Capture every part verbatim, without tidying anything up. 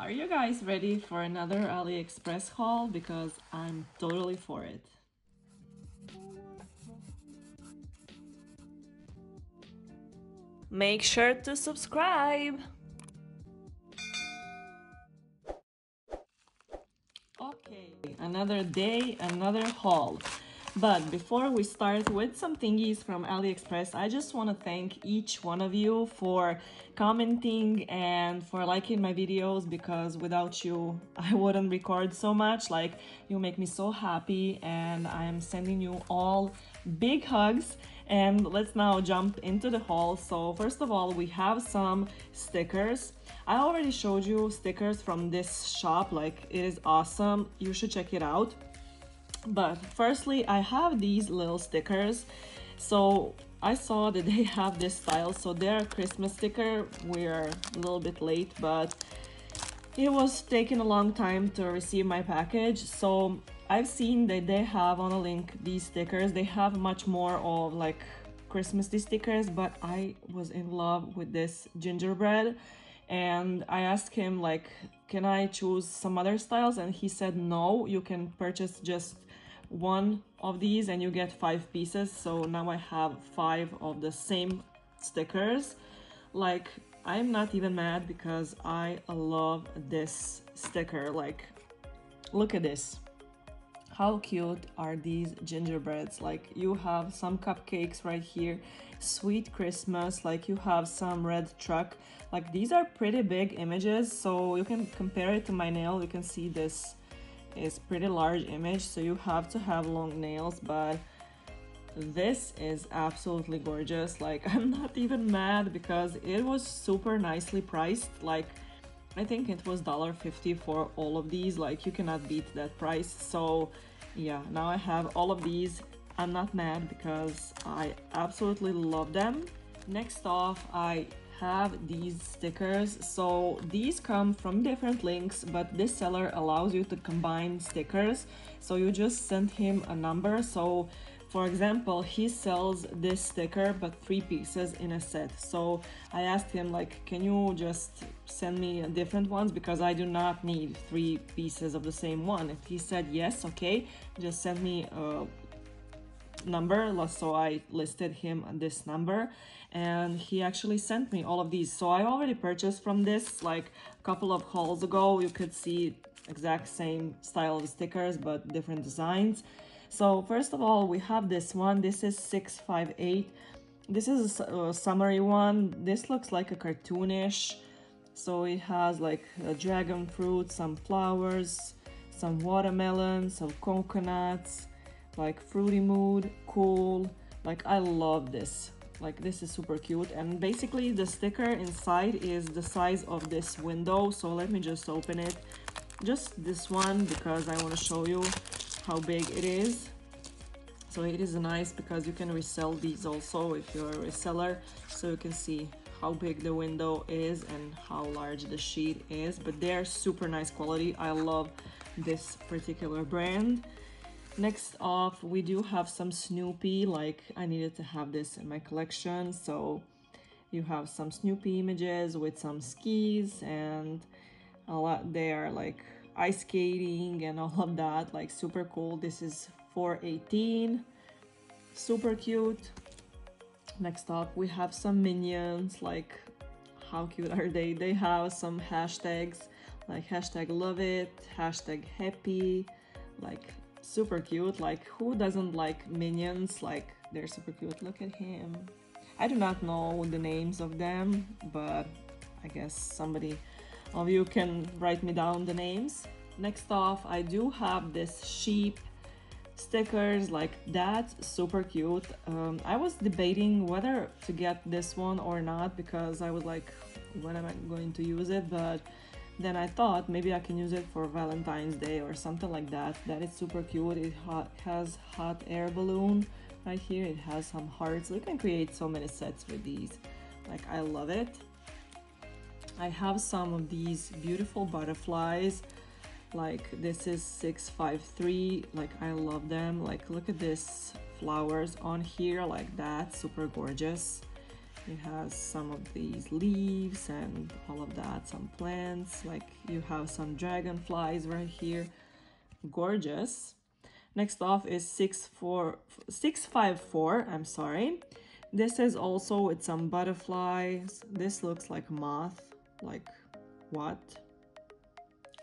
Are you guys ready for another AliExpress haul? Because I'm totally for it. Make sure to subscribe! Okay, another day, another haul. But before we start with some thingies from AliExpress, I just want to thank each one of you for commenting and for liking my videos, because without you I wouldn't record so much. Like, you make me so happy, and I'm sending you all big hugs. And let's now jump into the haul. So first of all, we have some stickers. I already showed you stickers from this shop, like it is awesome, you should check it out. But firstly, I have these little stickers. So I saw that they have this style, so they're Christmas sticker. We're a little bit late, but it was taking a long time to receive my package. So I've seen that they have on a link these stickers. They have much more of like Christmassy stickers, but I was in love with this gingerbread. And I asked him, like, can I choose some other styles? And he said, no, you can purchase just one of these and you get five pieces. So now I have five of the same stickers. Like, I'm not even mad because I love this sticker. Like, look at this. How cute are these gingerbreads? Like, you have some cupcakes right here, sweet Christmas, like you have some red truck. Like, these are pretty big images, so you can compare it to my nail. You can see this is pretty large image, so you have to have long nails, but this is absolutely gorgeous. Like, I'm not even mad because it was super nicely priced. Like, I think it was one dollar fifty for all of these. Like, you cannot beat that price. So yeah, now I have all of these. I'm not mad because I absolutely love them. Next off, I have these stickers. So these come from different links, but this seller allows you to combine stickers. So you just send him a number. So for example, he sells this sticker, but three pieces in a set. So I asked him, like, can you just send me different ones? Because I do not need three pieces of the same one. He said, yes, okay, just send me a number. So I listed him this number, and he actually sent me all of these. So I already purchased from this, like, a couple of hauls ago. You could see exact same style of stickers, but different designs. So first of all, we have this one. This is six five eight. This is a, a summery one. This looks like a cartoonish. So it has like a dragon fruit, some flowers, some watermelon, some coconuts, like fruity mood, cool. Like, I love this. Like, this is super cute. And basically the sticker inside is the size of this window. So let me just open it. Just this one, because I want to show you how big it is. So it is nice because you can resell these also if you're a reseller, so you can see how big the window is and how large the sheet is. But they're super nice quality. I love this particular brand. Next off, we do have some Snoopy. Like, I needed to have this in my collection. So you have some Snoopy images with some skis, and a lot they are like ice skating and all of that. Like, super cool. This is four eighteen, super cute. Next up, we have some minions. Like, how cute are they? They have some hashtags, like hashtag love it, hashtag happy. Like, super cute. Like, who doesn't like minions? Like, they're super cute. Look at him. I do not know the names of them, but I guess somebody of you can write me down the names. Next off, I do have this sheep stickers. Like, that's super cute. Um, I was debating whether to get this one or not, because I was like, when am I going to use it? But then I thought maybe I can use it for Valentine's Day or something like that. That is super cute. It ha has hot air balloon right here. It has some hearts. You can create so many sets with these. Like, I love it. I have some of these beautiful butterflies. Like, this is six five three. Like, I love them. Like, look at this flowers on here. Like, that's super gorgeous. It has some of these leaves and all of that, some plants, like you have some dragonflies right here. Gorgeous. Next off is six four six five four, I'm sorry. This is also with some butterflies. This looks like moth, like what?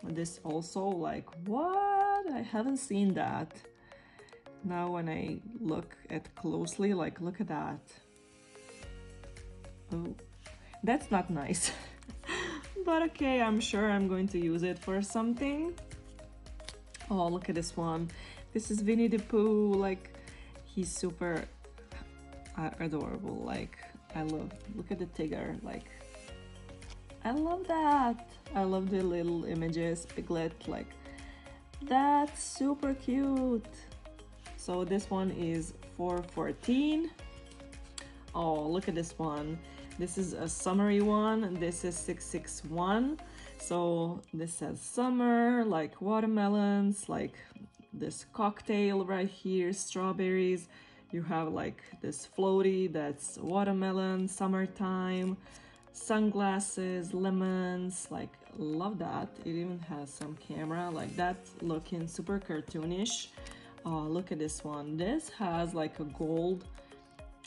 This also, like what? I haven't seen that. Now when I look at closely, like look at that. Oh, that's not nice. But okay, I'm sure I'm going to use it for something. Oh, look at this one. This is Winnie the Pooh. Like, he's super uh, adorable. Like, I love, look at the tiger. Like, I love that. I love the little images, Piglet. Like, that's super cute. So this one is four fourteen. Oh, look at this one. This is a summery one. This is six six one. So this says summer, like watermelons, like this cocktail right here, strawberries. You have like this floaty, that's watermelon, summertime, sunglasses, lemons, like love that. It even has some camera, like that's looking super cartoonish. Oh, look at this one. This has like a gold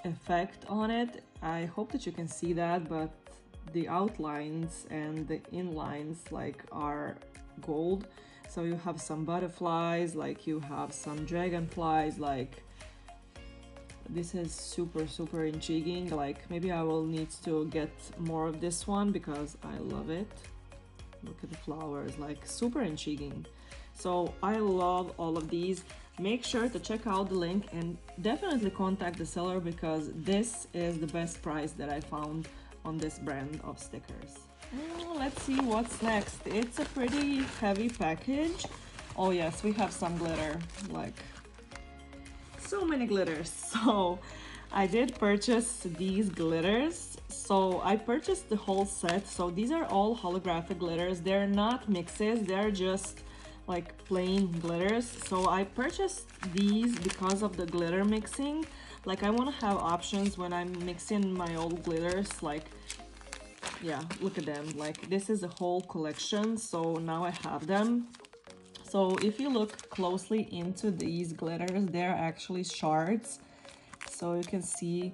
effect on it. I hope that you can see that, but the outlines and the inlines like are gold. So you have some butterflies, like you have some dragonflies. Like, this is super super intriguing. Like, maybe I will need to get more of this one because I love it. Look at the flowers, like super intriguing. So I love all of these. Make sure to check out the link and definitely contact the seller because this is the best price that I found on this brand of stickers. Mm, let's see what's next. It's a pretty heavy package. Oh yes, we have some glitter, like so many glitters. So I did purchase these glitters. So I purchased the whole set. So these are all holographic glitters. They're not mixes, they're just like plain glitters. So I purchased these because of the glitter mixing. Like, I want to have options when I'm mixing my old glitters. Like, yeah, look at them. Like, this is a whole collection, so now I have them. So if you look closely into these glitters, they're actually shards. So you can see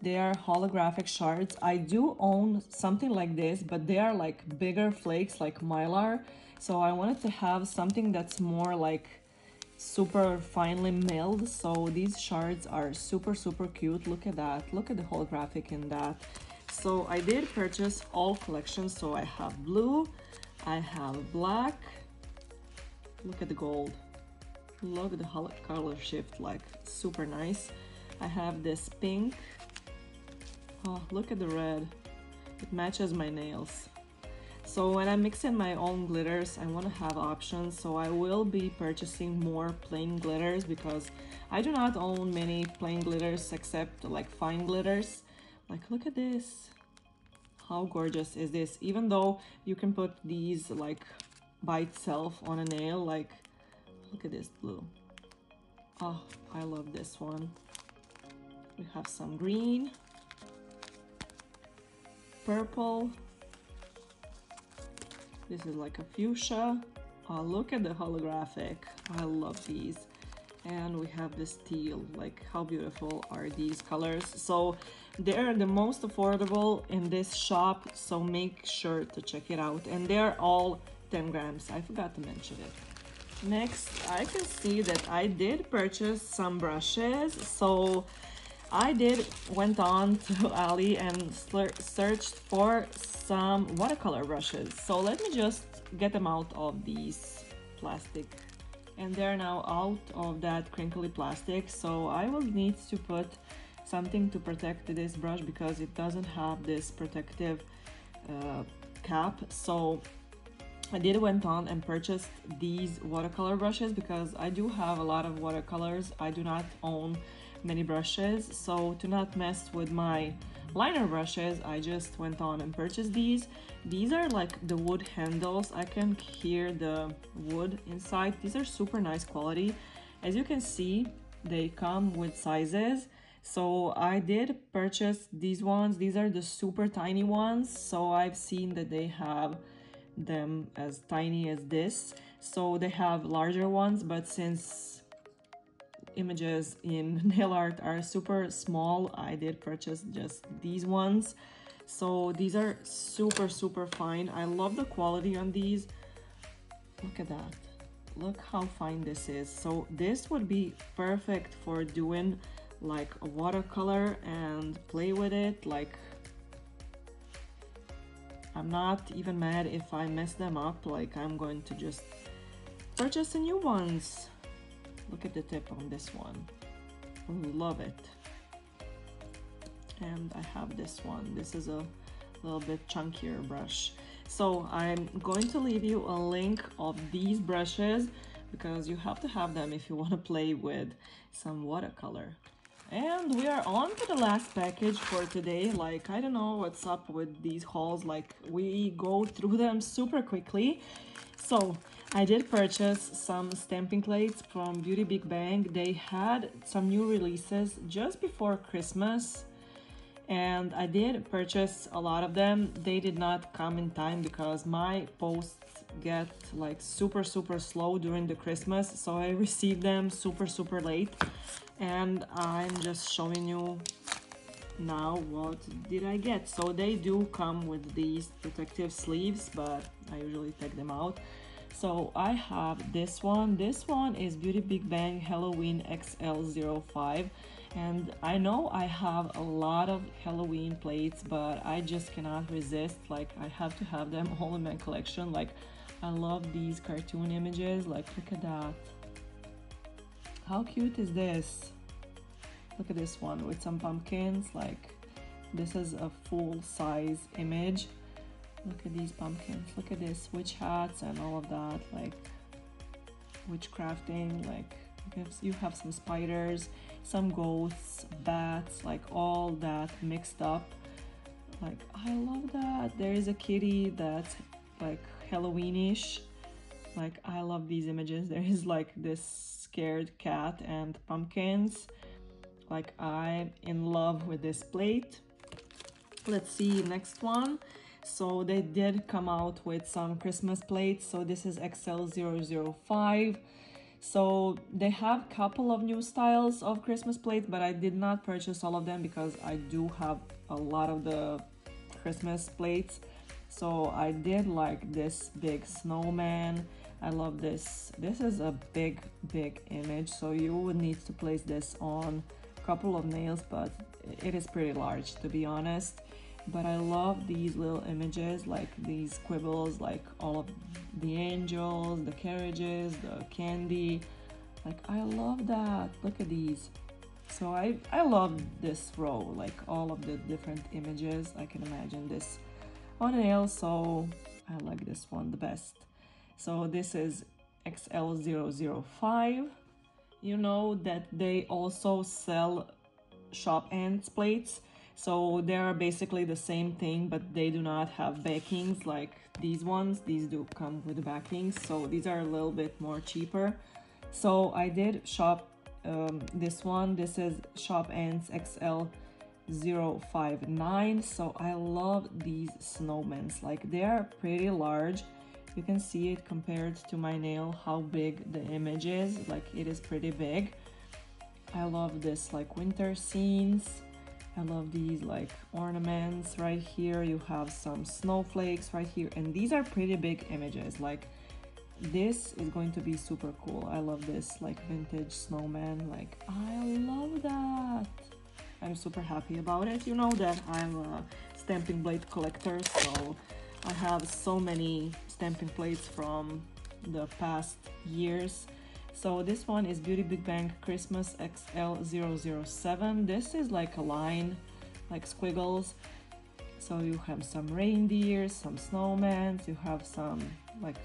they are holographic shards. I do own something like this, but they are like bigger flakes, like Mylar. So I wanted to have something that's more like super finely milled. So these shards are super, super cute. Look at that. Look at the holographic in that. So I did purchase all collections. So I have blue, I have black. Look at the gold. Look at the color shift, like super nice. I have this pink. Oh, look at the red. It matches my nails. So when I'm mixing my own glitters, I want to have options. So I will be purchasing more plain glitters because I do not own many plain glitters except like fine glitters. Like, look at this. How gorgeous is this? Even though you can put these like by itself on a nail, like look at this blue. Oh, I love this one. We have some green. Purple. This is like a fuchsia. Oh, look at the holographic. I love these. And we have this teal. Like, how beautiful are these colors? So they're the most affordable in this shop, so make sure to check it out. And they're all ten grams. I forgot to mention it. Next, I can see that I did purchase some brushes. So I did went on to Ali and searched for some watercolor brushes. So let me just get them out of these plastic. And they're now out of that crinkly plastic. So I will need to put something to protect this brush because it doesn't have this protective uh, cap. So I did went on and purchased these watercolor brushes because I do have a lot of watercolors. I do not own many brushes, so to not mess with my liner brushes, I just went on and purchased these. These are like the wood handles. I can hear the wood inside. These are super nice quality. As you can see, they come with sizes. So I did purchase these ones. These are the super tiny ones, so I've seen that they have them as tiny as this. So they have larger ones, but since images in nail art are super small, I did purchase just these ones. So these are super super fine. I love the quality on these. Look at that, look how fine this is. So this would be perfect for doing like a watercolor and play with it. Like, I'm not even mad if I mess them up. Like, I'm going to just purchase the new ones. Look at the tip on this one, love it. And I have this one. This is a little bit chunkier brush. So I'm going to leave you a link of these brushes, because you have to have them if you want to play with some watercolor. And we are on to the last package for today. Like, I don't know what's up with these hauls. Like, we go through them super quickly. So I did purchase some stamping plates from Beauty Big Bang. They had some new releases just before Christmas, and I did purchase a lot of them. They did not come in time because my posts get like super super slow during the Christmas, so I received them super super late. And I'm just showing you now what did I get. So they do come with these protective sleeves, but I usually take them out. So I have this one. This one is Beauty Big Bang Halloween X L zero five. And I know I have a lot of Halloween plates, but I just cannot resist. Like, I have to have them all in my collection. Like, I love these cartoon images. Like, look at that. How cute is this? Look at this one with some pumpkins. Like, this is a full-size image. Look at these pumpkins. Look at this, witch hats and all of that. Like, witchcrafting. Like, you have some spiders, some ghosts, bats, like all that mixed up. Like, I love that. There is a kitty that's like Halloweenish. Like, I love these images. There is like this scared cat and pumpkins. Like, I'm in love with this plate. Let's see next one. So they did come out with some Christmas plates. So this is X L zero zero five. So they have a couple of new styles of Christmas plates, but I did not purchase all of them because I do have a lot of the Christmas plates. So I did like this big snowman. I love this. This is a big, big image. So you would need to place this on a couple of nails, but it is pretty large, to be honest. But I love these little images, like these quibbles, like all of the angels, the carriages, the candy. Like, I love that. Look at these. So I, I love this row, like all of the different images. I can imagine this on a nail, so I like this one the best. So this is X L zero zero five. You know that they also sell shop ends plates. So they are basically the same thing, but they do not have backings like these ones. These do come with the backings, so these are a little bit more cheaper. So I did shop um, this one. This is Shop Ends X L zero five nine. So I love these snowmen. Like, they are pretty large. You can see it compared to my nail, how big the image is. Like, it is pretty big. I love this, like, winter scenes. I love these like ornaments right here. You have some snowflakes right here, and these are pretty big images. Like, this is going to be super cool. I love this like vintage snowman. Like, I love that. I'm super happy about it. You know that I'm a stamping plate collector, so I have so many stamping plates from the past years. So this one is Beauty Big Bang Christmas X L zero zero seven. This is like a line, like squiggles. So you have some reindeers, some snowmen, you have some like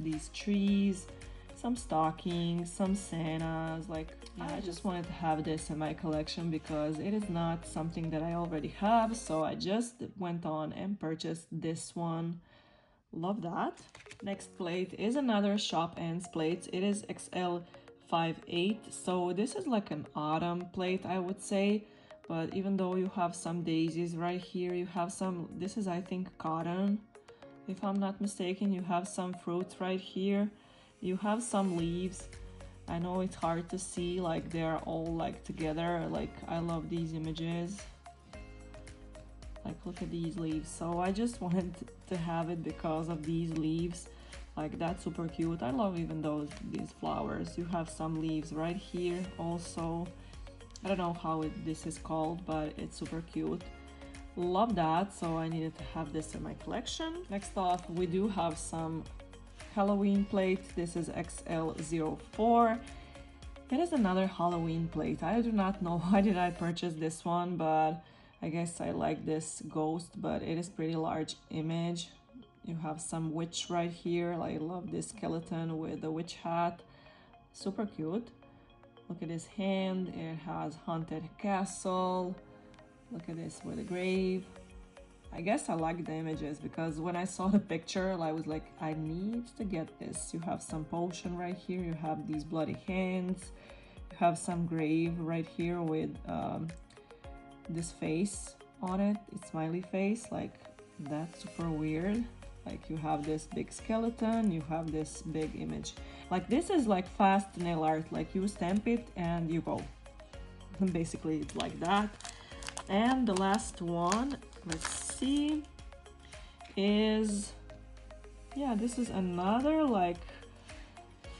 these trees, some stockings, some Santas. Like, I just wanted to have this in my collection because it is not something that I already have. So I just went on and purchased this one. Love that. Next plate is another Shop Ends plates. It is X L five eight. So this is like an autumn plate, I would say. But even though you have some daisies right here, you have some, this is I think cotton, if I'm not mistaken. You have some fruits right here, you have some leaves. I know it's hard to see, like they're all like together. Like I love these images, like look at these leaves. So I just wanted to have it because of these leaves, like that's super cute. I love even those, these flowers. You have some leaves right here also. I don't know how it, this is called, but it's super cute. Love that, so I needed to have this in my collection. Next off, we do have some Halloween plate. This is X L zero four. It is another Halloween plate. I do not know why did I purchase this one, but I guess I like this ghost, but it is pretty large image. You have some witch right here. I love this skeleton with the witch hat. Super cute. Look at his hand, it has haunted castle. Look at this with a grave. I guess I like the images because when I saw the picture, I was like, I need to get this. You have some potion right here, you have these bloody hands, you have some grave right here with um, this face on it, it's smiley face, like that's super weird. Like you have this big skeleton, you have this big image. Like this is like fast nail art, like you stamp it and you go. Basically it's like that. And the last one, let's see, is, yeah, this is another like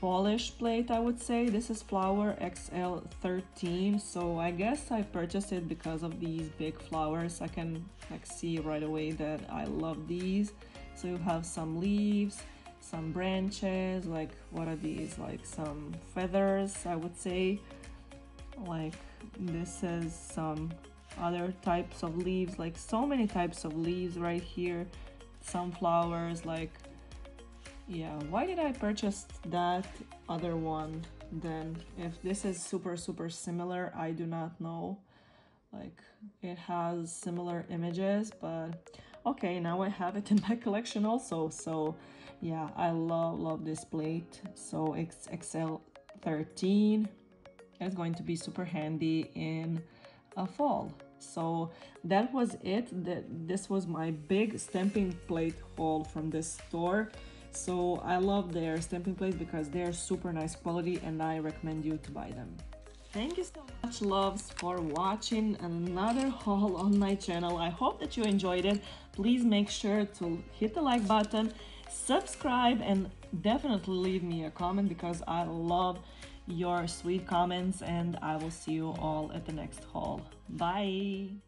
fallish plate, I would say. This is flower X L thirteen. So I guess I purchased it because of these big flowers. I can like see right away that I love these. So you have some leaves, some branches, like what are these, like some feathers, I would say. Like this is some other types of leaves, like so many types of leaves right here, some flowers, like, yeah, why did I purchase that other one then? If this is super, super similar, I do not know. Like it has similar images, but okay, now I have it in my collection also. So yeah, I love, love this plate. So it's X L thirteen. It's going to be super handy in a fall. So that was it. This was my big stamping plate haul from this store. So I love their stamping plates because they're super nice quality and I recommend you to buy them. Thank you so much, loves, for watching another haul on my channel. I hope that you enjoyed it. Please make sure to hit the like button, subscribe, and definitely leave me a comment because I love your sweet comments, and I will see you all at the next haul. Bye!